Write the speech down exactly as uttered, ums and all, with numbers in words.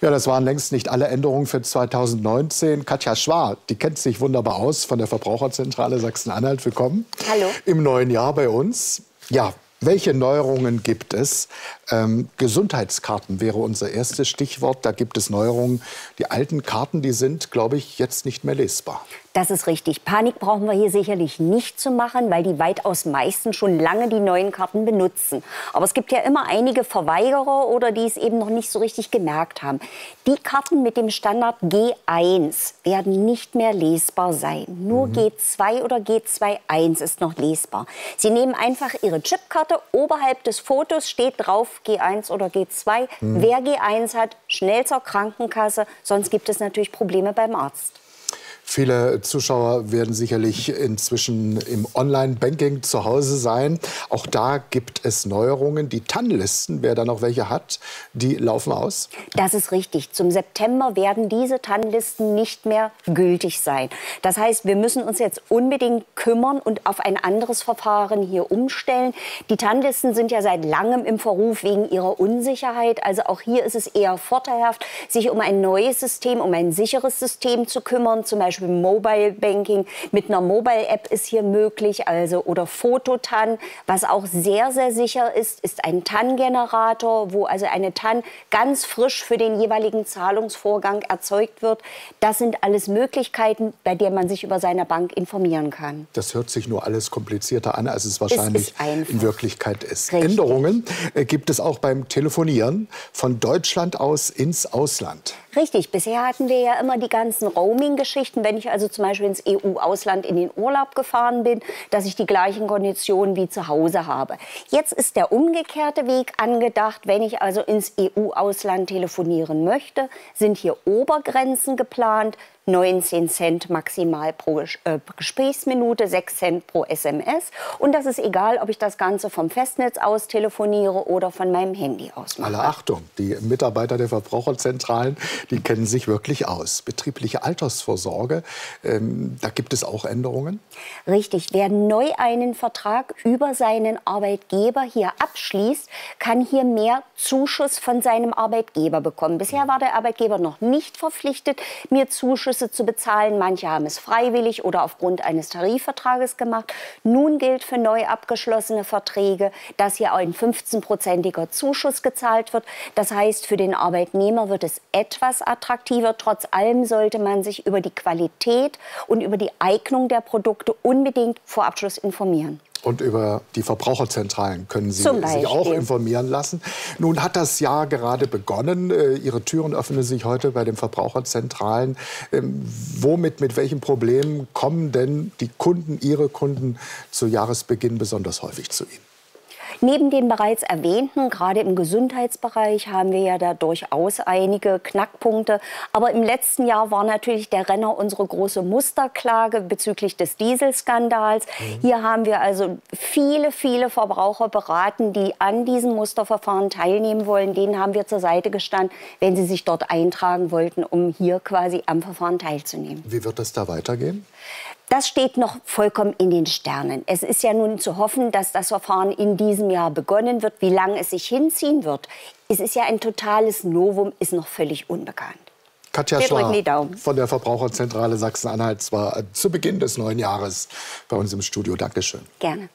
Ja, das waren längst nicht alle Änderungen für zweitausendneunzehn. Katja Schwarz, die kennt sich wunderbar aus von der Verbraucherzentrale Sachsen-Anhalt. Willkommen. Hallo. Im neuen Jahr bei uns. Ja, welche Neuerungen gibt es? Ähm, Gesundheitskarten wäre unser erstes Stichwort. Da gibt es Neuerungen. Die alten Karten, die sind, glaube ich, jetzt nicht mehr lesbar. Das ist richtig. Panik brauchen wir hier sicherlich nicht zu machen, weil die weitaus meisten schon lange die neuen Karten benutzen. Aber es gibt ja immer einige Verweigerer oder die es eben noch nicht so richtig gemerkt haben. Die Karten mit dem Standard G eins werden nicht mehr lesbar sein. Nur mhm. G zwei oder G zwei Punkt eins ist noch lesbar. Sie nehmen einfach Ihre Chipkarte. Oberhalb des Fotos steht drauf G eins oder G zwei. Mhm. Wer G eins hat, schnell zur Krankenkasse. Sonst gibt es natürlich Probleme beim Arzt. Viele Zuschauer werden sicherlich inzwischen im Online-Banking zu Hause sein. Auch da gibt es Neuerungen. Die T A N-Listen, wer da noch welche hat, die laufen aus. Das ist richtig. Zum September werden diese T A N-Listen nicht mehr gültig sein. Das heißt, wir müssen uns jetzt unbedingt kümmern und auf ein anderes Verfahren hier umstellen. Die T A N-Listen sind ja seit langem im Verruf wegen ihrer Unsicherheit. Also auch hier ist es eher vorteilhaft, sich um ein neues System, um ein sicheres System zu kümmern, zum Beispiel Mobile Banking mit einer Mobile App ist hier möglich, also oder Fototan, was auch sehr sehr sicher ist, ist ein T A N-Generator, wo also eine T A N ganz frisch für den jeweiligen Zahlungsvorgang erzeugt wird. Das sind alles Möglichkeiten, bei denen man sich über seine Bank informieren kann. Das hört sich nur alles komplizierter an, als es wahrscheinlich es in Wirklichkeit ist. Richtig. Änderungen gibt es auch beim Telefonieren von Deutschland aus ins Ausland. Richtig, bisher hatten wir ja immer die ganzen Roaming-Geschichten, wenn ich also zum Beispiel ins E U-Ausland in den Urlaub gefahren bin, dass ich die gleichen Konditionen wie zu Hause habe. Jetzt ist der umgekehrte Weg angedacht, wenn ich also ins E U-Ausland telefonieren möchte, sind hier Obergrenzen geplant. neunzehn Cent maximal pro äh, Gesprächsminute, sechs Cent pro S M S. Und das ist egal, ob ich das Ganze vom Festnetz aus telefoniere oder von meinem Handy aus mache. Alle Achtung, die Mitarbeiter der Verbraucherzentralen, die kennen sich wirklich aus. Betriebliche Altersvorsorge, ähm, da gibt es auch Änderungen? Richtig, wer neu einen Vertrag über seinen Arbeitgeber hier abschließt, kann hier mehr Zuschuss von seinem Arbeitgeber bekommen. Bisher war der Arbeitgeber noch nicht verpflichtet, mir Zuschuss zu bezahlen. Manche haben es freiwillig oder aufgrund eines Tarifvertrages gemacht. Nun gilt für neu abgeschlossene Verträge, dass hier ein fünfzehnprozentiger Zuschuss gezahlt wird. Das heißt, für den Arbeitnehmer wird es etwas attraktiver. Trotz allem sollte man sich über die Qualität und über die Eignung der Produkte unbedingt vor Abschluss informieren. Und über die Verbraucherzentralen können Sie sich auch informieren lassen. Nun hat das Jahr gerade begonnen. Äh, Ihre Türen öffnen sich heute bei den Verbraucherzentralen. Ähm, womit, mit welchen Problemen kommen denn die Kunden, Ihre Kunden zu Jahresbeginn besonders häufig zu Ihnen? Neben den bereits erwähnten, gerade im Gesundheitsbereich, haben wir ja da durchaus einige Knackpunkte. Aber im letzten Jahr war natürlich der Renner unsere große Musterklage bezüglich des Dieselskandals. Mhm. Hier haben wir also viele, viele Verbraucher beraten, die an diesem Musterverfahren teilnehmen wollen. Denen haben wir zur Seite gestanden, wenn sie sich dort eintragen wollten, um hier quasi am Verfahren teilzunehmen. Wie wird das da weitergehen? Das steht noch vollkommen in den Sternen. Es ist ja nun zu hoffen, dass das Verfahren in diesem Jahr begonnen wird. Wie lange es sich hinziehen wird, es ist ja ein totales Novum, ist noch völlig unbekannt. Katja Schwarz von der Verbraucherzentrale Sachsen-Anhalt war zu Beginn des neuen Jahres bei uns im Studio. Dankeschön. Gerne.